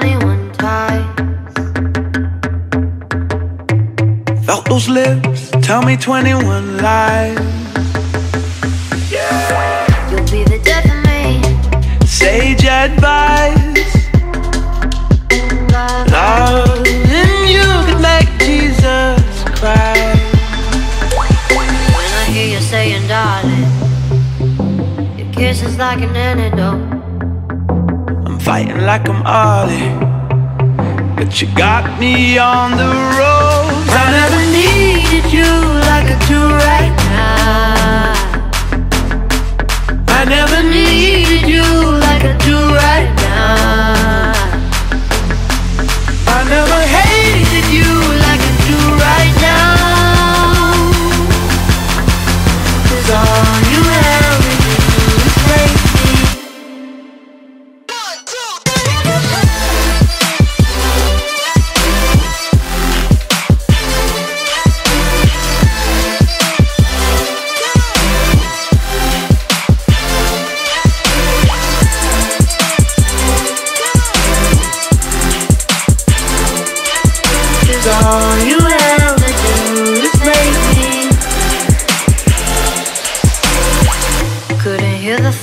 21 ties. Felt those lips, tell me 21 lies. Yeah. You'll be the death of me. Sage advice. Love in you could make Jesus cry. When I hear you saying, darling, your kiss is like an antidote. Fighting like I'm Ollie, but you got me on the road. I never needed you like I do right now. I never needed you like I do right now. I never hated you like I do right now. 'Cause all you have is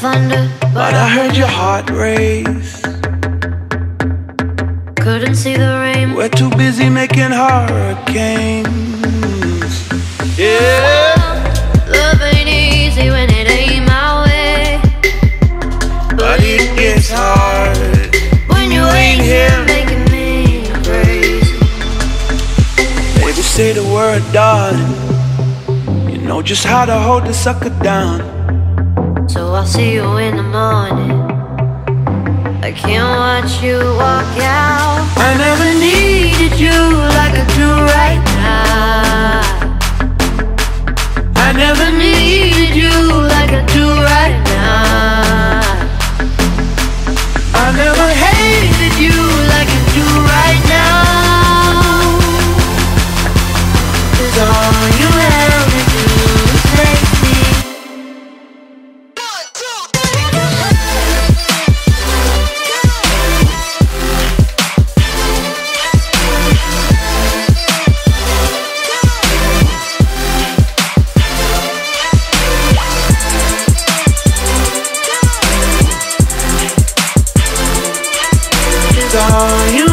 thunder, but I heard your heart race. Couldn't see the rain. We're too busy making hurricanes. Yeah. Love ain't easy when it ain't my way, but it gets hard when you ain't here, making me crazy. Baby, say the word, darling. You know just how to hold the sucker down. So I'll see you in the morning. I can't watch you walk out. I never needed you like I do right now. I never needed you like I do right now. I never hated you like I do right now. 'Cause all you have to do is take. Oh, you